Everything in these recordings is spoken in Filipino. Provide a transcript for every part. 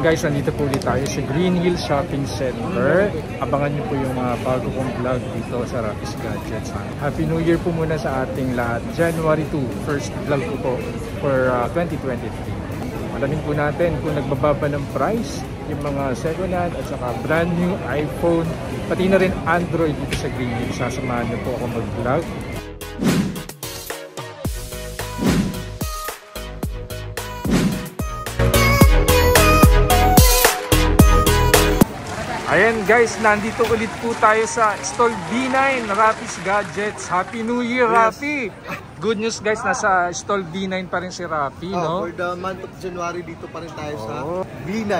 ngayon guys, nandito po ulit tayo sa Greenhills Shopping Center. Abangan nyo po yung mga bago kong vlog dito sa Rapids Gadgets. Happy New Year po muna sa ating lahat. January 2, first vlog ko po for 2023. Alamin po natin kung nagbababa ng price yung mga second hand at saka brand new iPhone, pati na rin Android dito sa Greenhills. Sasamahan nyo po ako mag-vlog. Ayan guys, nandito ulit po tayo sa Stall B9, Rapids Gadgets. Happy New Year, yes. Rapi! Good news guys, nasa Stall B9 pa rin si Rapi, no? For the month of January, dito pa rin tayo sa B9.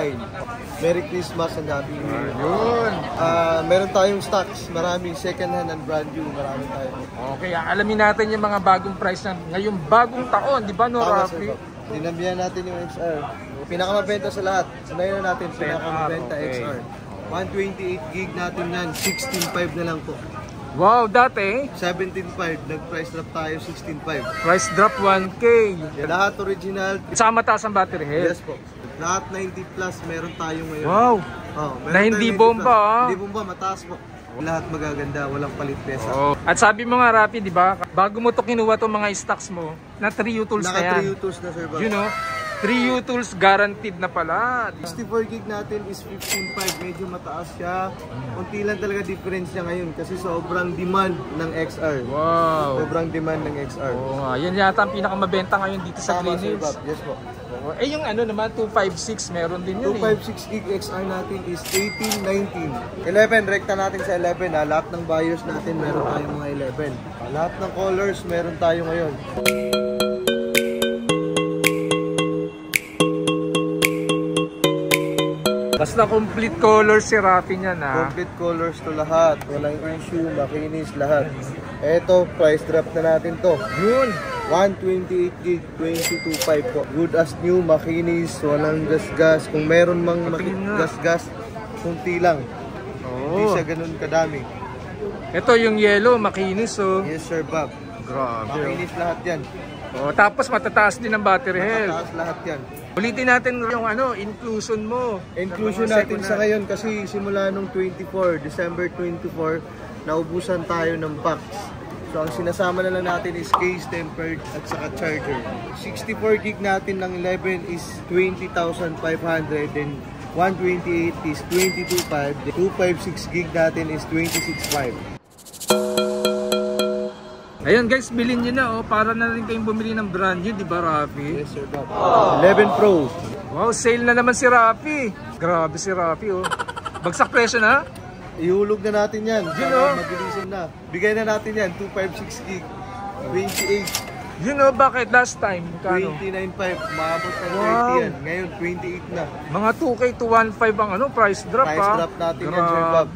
Merry Christmas and Happy New Year. Ayun! Meron tayong stocks, maraming second hand and brand new, marami tayo. Okay, alamin natin yung mga bagong price ng ngayong bagong taon, di ba no, Rapi? Dinamihan natin yung XR. Pinakamabenta sa lahat, sanayin na natin pinakamabenta XR. 128GB natin yan, 16.5 na lang po. Wow, dati? 17.5, nag-price drop tayo, 16.5. Price drop 1K. Yeah, lahat original. Sama taas ang battery health. Yes po. Lahat 90 plus meron tayo ngayon. Wow! Oh, na hindi bomba ah. Hindi bomba, mataas po. Lahat magaganda, walang palit pesa. Oh. At sabi mo nga Rapi, di ba? Bago mo to kinuha itong mga stocks mo, na 3U tools na yan. Naka 3U tools na sir ba? You know? 3U tools guaranteed na pala. 64GB natin is 15.5, medyo mataas siya. Unti lang talaga difference niya ngayon kasi sobrang demand ng XR. Wow. Sobrang demand ng XR. Oo nga, yan yata ang pinakamabenta ngayon dito sa Greenhills. Yes po. Eh yung ano naman, 256 meron din yun eh. 256GB XR natin is 18.19. 11, rekta natin sa 11 ha. Lahat ng buyers natin meron tayo mga 11. Lahat ng colors meron tayo ngayon. Basta complete colors si Rafi niyan ha. Complete colors to lahat. Walang issue, makinis lahat. Eto, price drop na natin to. Yun! 128GB, 22.5 po. Good as new, makinis, walang gasgas. Kung meron mang gasgas, kunti lang. Hindi siya ganun kadami. Eto yung yellow, makinis oh. Yes sir Bob. Grabe. Makinis lahat yan. Oh, tapos matataas din ang battery health. Matataas lahat yan. Ulitin natin yung ano, inclusion mo. Inclusion natin sa ngayon kasi simula nung 24, December 24, naubusan tayo ng packs. So ang sinasama na lang natin is case, tempered at saka charger. 64GB natin ng 11 is 20,500 and 128 is 22.5. 256GB natin is 26.5. Ayan guys, bilhin nyo na oh, para na rin kayong bumili ng brand new, di ba Rafi? Yes sir, Rafi. 11 Pro. Wow, sale na naman si Rafi. Grabe si Rafi oh. Bagsak presyo na? Ihulog na natin yan. You know? Magbilisan na. Bigay na natin yan, 256GB. 28. You know, bakit last time? 29.5, maabot ng 30 yan. Ngayon, 28 na. Mga 2K to 1.5 ang ano, price drop ha. Price drop natin yan, sir Bob.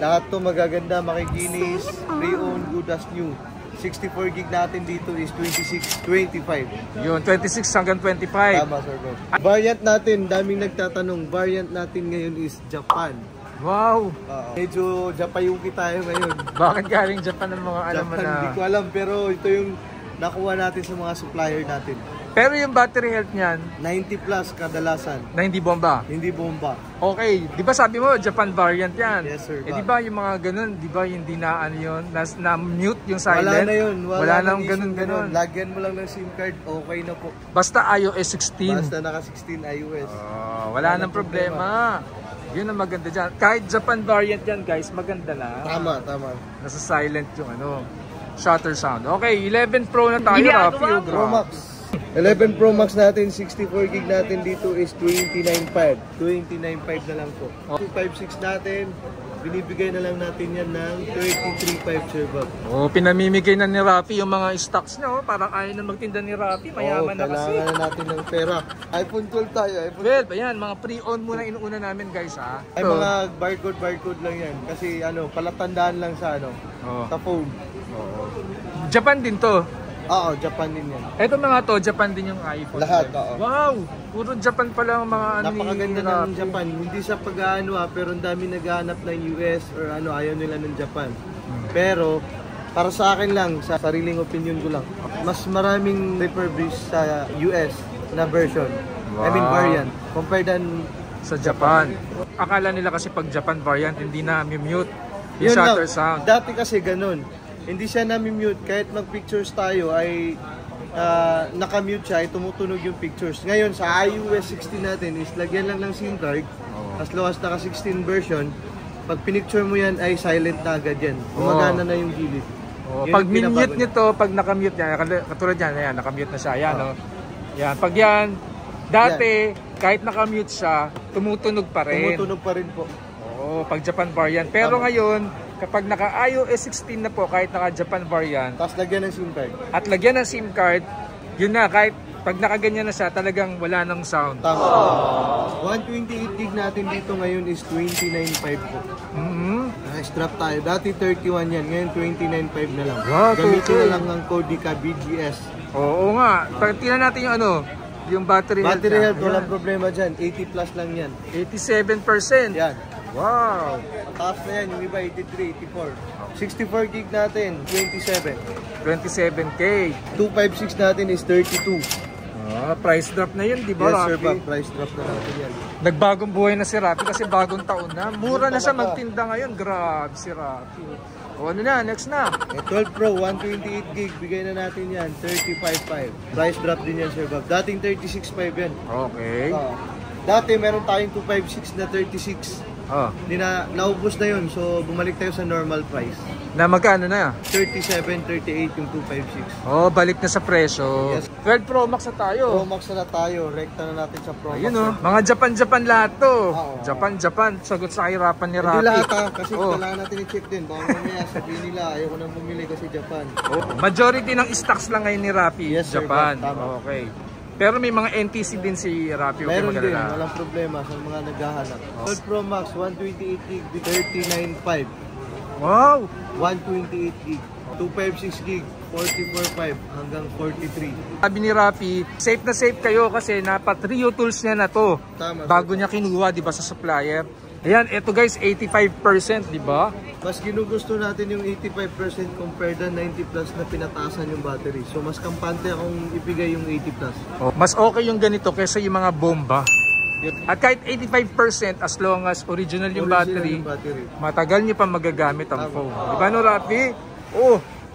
Lahat to magaganda, makikinis, pre-owned, good as new. 64GB natin dito is 26.25. Yun, 26 hanggang 25. Tama, sir. Variant natin, daming nagtatanong. Variant natin ngayon is Japan. Wow! Medyo Japayuki tayo ngayon. Bakit galing Japan ang mga alam mo na? Hindi ko alam, pero ito yung nakuha natin sa mga supplier natin. Pero yung battery health niyan? 90 plus kadalasan. Na hindi bomba? Hindi bomba. Okay, di ba sabi mo, Japan variant yan? Yes sir. Eh di ba yung mga ganun, di ba hindi na ano yun, na-mute yung silent? Wala na yun, wala nang ganun-ganun. Lagyan mo lang ng SIM card, okay na po. Basta iOS 16? Basta naka 16 iOS. Oh, wala nang problema. Yun ang maganda dyan. Kahit Japan variant yan guys, maganda na. Tama, tama. Nasa silent yung ano, shutter sound. Okay, 11 Pro na tayo, Rafi. Pro Max. 11 Pro Max natin, 64GB natin dito is 29.5. 29.5 na lang po. 256 natin, binibigay na lang natin yan ng 33.5 sir Bob. Oh, pinamimigay na ni Rafi yung mga stocks niya. Parang ayaw na magtinda ni Rafi, mayaman na kasi. Kailangan natin ng pera. iPhone 12 tayo. Well, ayan, mga pre-owned muna inuuna namin guys ha. Ay mga barcode lang yan. Kasi ano, palatandaan lang sa ano, sa phone. Japan din to. Oo, Japan din yan. Eto mga to, Japan din yung iPhone. Lahat, oo. Wow! Puro Japan pala ang mga ano. Napakaganda ng Japan. Hindi siya pag-ano ha, pero ang dami naghahanap ng US or ano, ayaw nila ng Japan. Pero, para sa akin lang, sa sariling opinion ko lang, mas maraming refurbished sa US na version. I mean, variant. Compared than sa Japan. Akala nila kasi pag Japan variant, hindi na mute yung shutter sound. Dati kasi ganun. Hindi siya nami-mute. Kahit mag-pictures tayo ay naka-mute siya, ay tumutunog yung pictures. Ngayon, sa iOS 16 natin is lagyan lang ng SIM card. As low as naka 16 version, pag pinicture mo yan ay silent na agad yan. Gumagana na yung gilid. Yun pag minute nito, pag naka-mute niya, katulad yan, ayan, naka-mute na siya. Ayan, oh. Yan. Pag yan, dati, yan, kahit naka-mute siya, tumutunog pa rin. Tumutunog pa rin po. Oo, pag Japan variant. Pero ngayon, kapag naka-iOS 16 na po, kahit naka-Japan variant, tapos lagyan ng SIM card. At lagyan ng SIM card, yun na, kahit pag nakaganyan na siya, talagang wala ng sound. Tama. 128 gig natin dito ngayon is 29.5 po. Strap tayo. Dati 31 yan, ngayon 29.5 na lang. Wow, gamitin na lang ng Codica BGS. Oo nga. Tingnan natin yung ano, yung battery health. Battery health, walang problema dyan. 80 plus lang yan. 87%. Yan. Wow! Taas na yan, yung iba 83, 84. 64 gig natin, 27. 27K. 256 natin is 32. Ah, price drop na yun, di ba, Rafi? Yes, sir, pa, price drop na natin yan. Nagbagong buhay na si Rafi kasi bagong taon na. Mura na siya magtinda ngayon. Grabe si Rafi. O ano na, next na. 12 Pro, 128 gig, bigay na natin yan, 35.5. Price drop din yan, Sir Bob. Dating 36.5 yan. Okay. Dati meron tayong 256 na 36. Hindi na, naubos na yun. So, bumalik tayo sa normal price. Na magkano na? 37, 38 yung 256. Oh, balik na sa presyo. Yes. 12 Pro Max na tayo. Pro Max na tayo. Rekta na natin sa Pro Max. Ayun, mga Japan-Japan lahat to. Japan-Japan. Sagot sa kahirapan ni Rafi. Hindi lahat ha. Kasi kailangan natin i-check din. Baka mamaya sabihin nila, ayaw ko nang bumili kasi Japan. Majority ng stocks lang ngayon ni Rafi. Yes, Japan. Sir, okay. Pero may mga NTC din si Rafi. Meron din, walang problema sa mga naghahanap. 12 Pro Max, 128GB, 39.5. Wow! 128GB, 256GB, 44.5 hanggang 43. Sabi ni Rafi, safe na safe kayo kasi napa-trio tools niya na to. Tama, bago niya kinuha, di ba, sa supplier. Ayan, eto guys, 85%, di ba? Mas ginugusto natin yung 85% compared na 90 plus na pinataasan yung battery. So, mas kampante akong ibigay yung 80 plus. Mas okay yung ganito kaysa yung mga bomba. At kahit 85% as long as original yung battery, matagal nyo pa magagamit ang phone. Diba no, Rafi?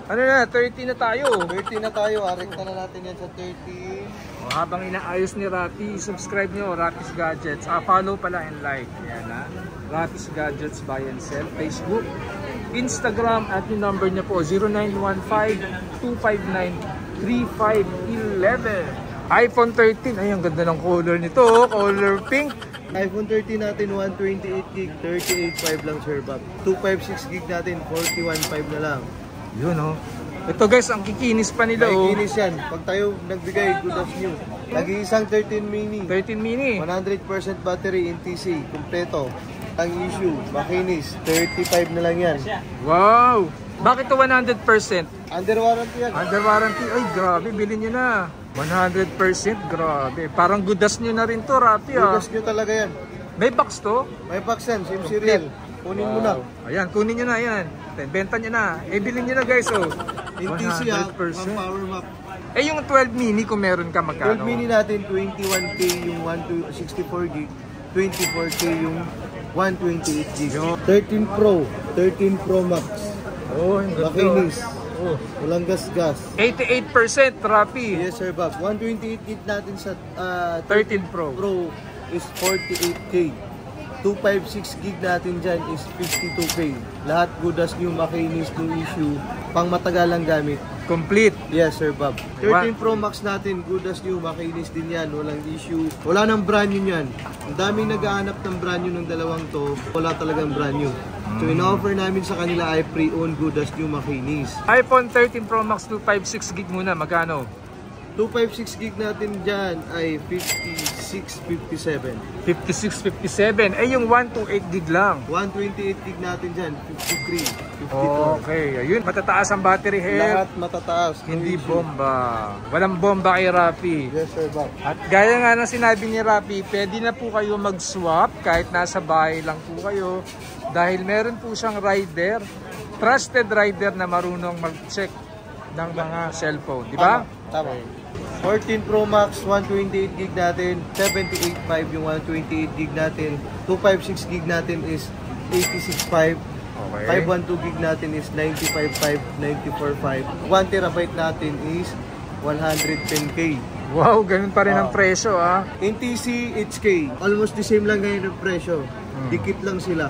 Ano na, 30 na tayo. 30 na tayo, rekta na natin yan sa 30. Habang inaayos ni Rafi, subscribe nyo, Rapids Gadgets. Follow pala and like. Ayan, Rapids Gadgets Buy and Sell. Facebook, Instagram, at yung number niya po, 0915-259-3511. iPhone 13. Ay, ang ganda ng color nito. Color pink. iPhone 13 natin, 128GB, 38.5 lang, Sir Bob. 256GB natin, 41.5 na lang. Yun, ito guys, ang kikinis pa nila. Kikinis yan. Pag tayo nagbigay, good of new. Nag-iisang 13 mini. 13 mini. 100% battery, NTC, kumpleto. Ang issue, makinis, 35 na lang yan. Wow! Bakit ito 100%? Under warranty yan. Under warranty. Ay, grabe, bilhin nyo na. 100%, grabe. Parang good as nyo na rin to, Rafi. Good as nyo talaga yan. May box to? May box yan, same serial. Kunin mo na. Ayan, kunin nyo na yan. Benta nyo na. Eh, bilhin nyo na guys, NTC, 100%. Power map. Eh, yung 12 mini, kung meron ka, magkano? 12 mini natin, 21K yung 64 gig, 24K yung 128 gig. 13 Pro, 13 Pro Max. Makinis. Walang gas-gas. 88%, Rafi. Yes, Sir Bob. 128 gig natin sa 13 Pro. Pro is 48K. 256 gig natin dyan is 52K. Lahat good as new, makinis, no issue, pang matagalang gamit. Complete. Yes, Sir Bob. 13 Pro Max natin, good as new, makinis din yan, walang issue. Wala nang brand new yan. Ang daming nagaanap ng brand new ng dalawang to, wala talagang brand new. So, in-offer namin sa kanila ay pre-owned, good as new, makinis. iPhone 13 Pro Max 256 gig muna, magkano? 256 gig natin dyan ay 56.57. 56.57. Eh, yung 128 gig lang. 128 gig natin dyan, 53. 52. Okay, ayun. Matataas ang battery health. Lahat matataas. Hindi bomba. Walang bomba kay Rafi. Yes, Sir Bob. At gaya nga ng sinabi ni Rafi, pwede na po kayo mag-swap kahit nasa bahay lang po kayo. Dahil meron po siyang rider, trusted rider na marunong mag-check ng mga cellphone. Diba? Tama. 14 Pro Max, 128GB natin, 785 yung 128GB natin, 256GB natin is 86.5, okay. 512GB natin is 95.5, 94.5, 1TB natin is 110K. Wow, ganun pa rin ang presyo ah. NTC, HK, almost the same lang ganyan ang presyo, dikit lang sila.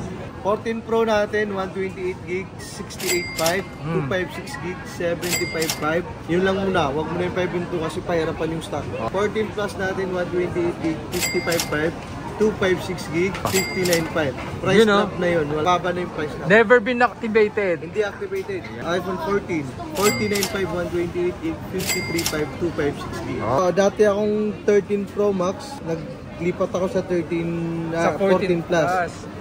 14 Pro natin, 128GB, 68.5, 256GB, 75.5. Yun lang muna, wag mo na yung 5.2 kasi pahirapan yung stock. 14 Plus natin, 128GB, 55.5, 256GB, 59.5. Price drop na yun, wala ba na yung price drop. Never been activated. Hindi activated. iPhone 14, 49.5, 128GB, 53.5, 256GB. Dati akong 13 Pro Max, naglipat ako sa 14 Plus.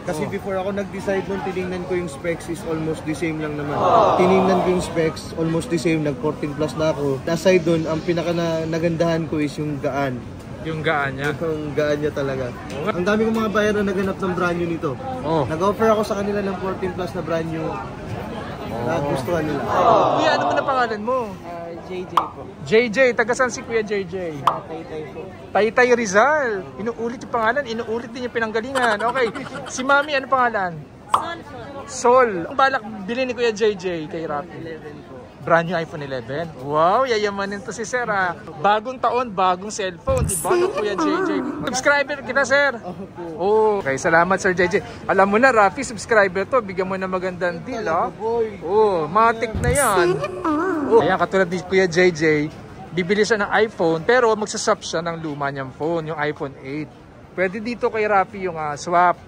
Kasi before ako nag-decide nun, tinignan ko yung specs is almost the same lang naman. Tinignan ko yung specs, almost the same, nag-14 plus na ako. Aside dun, ang pinaka na nagandahan ko is yung gaan. Yung gaan niya? Yung gaan niya talaga. Okay. Ang dami kong mga buyer na naganap ng brand new nito. Nag-offer ako sa kanila ng 14 plus na brand new. Nagustuhan nila. Kuya, ano mo na pangalan mo? JJ po. JJ, taga saan si Kuya JJ? Taytay po. Taytay Rizal. Inuulit yung pangalan, inuulit din yung pinanggalingan. Okay, si Mami, ano pangalan? Sol po. Sol. Ang balak bilhin ni Kuya JJ kay Rapids? Brand new iPhone 11. Wow, yayamanin to si Sir ah. Bagong taon, bagong cellphone. Diba no, Kuya JJ? Subscriber kita, Sir. Oh, okay, salamat Sir JJ. Alam mo na, Rafi, subscriber to. Bigyan mo na magandang deal, ah. Oh, matik na yan. Ayan, katulad ni Kuya JJ, bibili siya ng iPhone, pero magsaswap siya ng luma niyang phone, yung iPhone 8. Pwede dito kay Rafi yung swap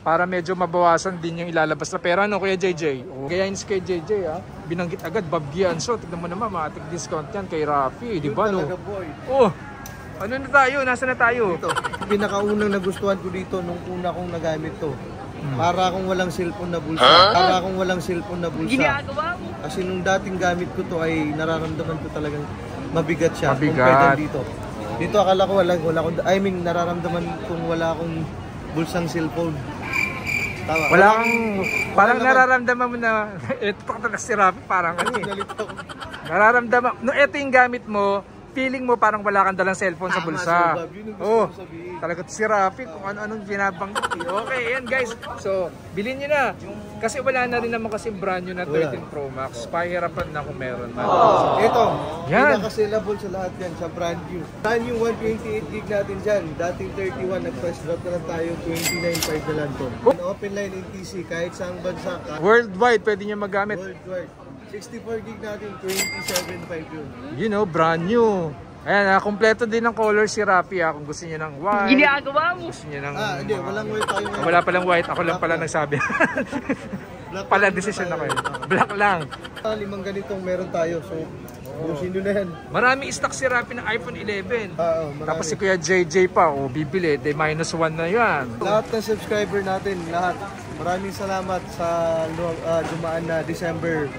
para medyo mabawasan din yung ilalabas na pera, no, Kuya JJ? Kaya yun si Kuya JJ, ah. Binanggit agad, BobGianShow, tignan mo naman, matik discount yan kay Rafi, di ba? No? Oh, ano na tayo? Nasa na tayo? Ito, pinakaunang nagustuhan ko dito nung una kong nagamit to. Para akong walang cellphone na bulsa. Para akong walang cellphone na bulsa. Ginagawa mo? Kasi nung dating gamit ko to ay nararamdaman ko talagang mabigat siya. Mabigat. Dito. Dito akala ko wala akong, I mean, nararamdaman kung wala akong bulsang cellphone. Tama. Wala kang, parang nararamdaman mo na, eto talaga si Rafi, parang ano eh. Nararamdaman, no, eto yung gamit mo, feeling mo parang wala kang dalang cellphone sa bulsa. Oo, talaga si Rafi, kung ano-anong binabanggit. Okay, yan guys. So, bilhin nyo na. Kasi wala na rin naman kasi brand new na 13 Pro Max. Pahirapan na kung meron man. Ito, pinaka-sellable sa lahat yan, sa brand new. Brand new 128GB natin dyan. Dating 31, nag-price drop na tayo, 29.5 na lang to. Open line NTC, kahit saang bansa ka. Worldwide, pwede nyo magamit. Worldwide. 64GB natin, 27.5 yun. You know, brand new. Ayan, kompleto din ng color si Rafi, kung gusto niya ng white. Ginagawa mo? Gusto niya ng... hindi, walang white tayo. Wala palang white, ako lang pala nagsabi. Pala decision ako yun. Black lang. 5 ganitong meron tayo, so gusin nyo na yan. Marami stock si Rafi ng iPhone 11. Tapos si Kuya JJ pa, o bibili, de minus 1 na yan. Lahat ng subscriber natin, lahat. Maraming salamat sa dumaan na December.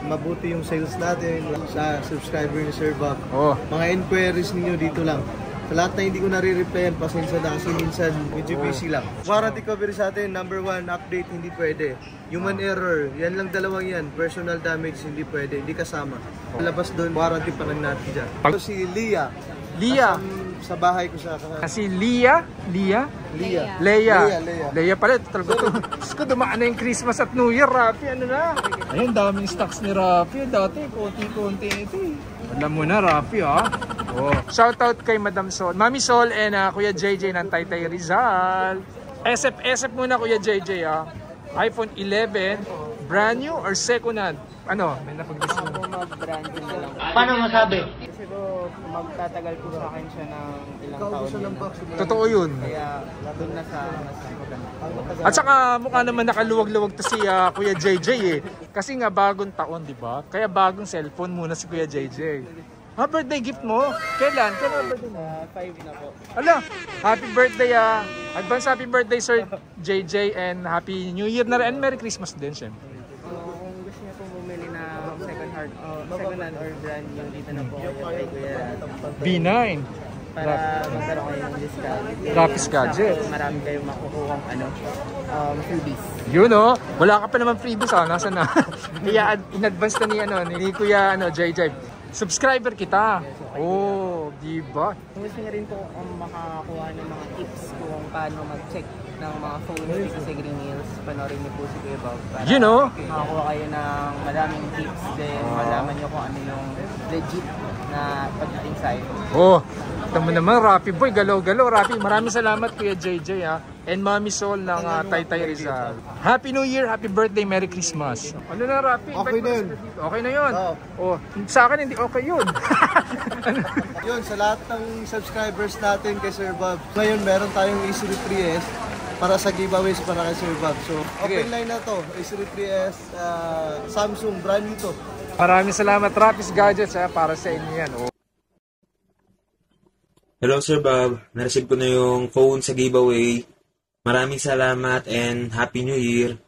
Mabuti yung sales natin sa subscriber ni Sir Bob. Mga inquiries ninyo dito lang. Sa lahat na hindi ko nare-replyan, pasensya na kasi minsan medyo busy lang. Warranty coverage sa atin, #1, update hindi pwede. Human error, yan lang dalawang yan. Personal damage hindi pwede, hindi kasama. Labas doon, warranty pa lang natin dyan. Ito si Leah. Leah? Sa bahay ko sa kanila. Kasi Leah? Leah? Leah. Leah. Leah pala. Diyos ko, dumaan na yung Christmas at New Year, Rafi. Ano na? Ayun, daming stocks ni Rafi. Dati, konti-konti ito eh. Alam mo na, Rafi, ha? Shoutout kay Madam Sol. Mami Sol and Kuya JJ ng Taytay Rizal. SF muna, Kuya JJ, ha? iPhone 11, brand new or second hand? Ano? May napag-discount. Ako mag-brand new na lang. Paano masabi? Kasi po, magtatagal po sa akin siya ng ilang taon na. Totoo yun. Kaya doon na sa... At saka mukha naman nakaluwag-luwag to si Kuya JJ eh. Kasi nga bagong taon, di ba? Kaya bagong cellphone muna si Kuya JJ. Ha, birthday gift mo? Kailan? Kailan birthday mo? 5 na po. Ala, happy birthday ah! Advance happy birthday, Sir JJ, and happy New Year na rin. And Merry Christmas din, syempre. Second hand or brand new dito na po kay Kuya B9 para magkaroon kayo ng discount. Rapids Gadgets. Marami kayong makukuha ng freebies. Yun o. Wala ka pa naman freebies ha. Nasaan na? Kaya in advance na ni Kuya JJ. Subscriber kita? Yes, okay, oh, diba? Gusto nga rin po makakuha ng mga tips kung paano mag-check ng mga phones dito sa Greenhills. Panorin niyo po si Kuya Bob para makakuha kayo ng maraming tips then malaman niyo kung ano yung legit na pagdating sa iPhone. Oh, tama naman Rapi Boy, galaw-galaw Rapi. Maraming salamat Kuya JJ ha. And Mami Sol ng Taytay Rizal. Happy New Year, Happy Birthday, Merry Christmas. Ano na Rapi? Okay na yun. Okay na yun? Oh. Sa akin hindi okay yun. Yun, sa lahat ng subscribers natin kay Sir Bob. Ngayon meron tayong Isri 3S para sa giveaways para kay Sir Bob. So, open line na to. Isri 3S, Samsung, brand new to. Maraming salamat Rapids Gadgets para sa inyo yan. Oh. Hello Sir Bob, na-receive ko na yung phone sa giveaway. Maraming salamat and Happy New Year!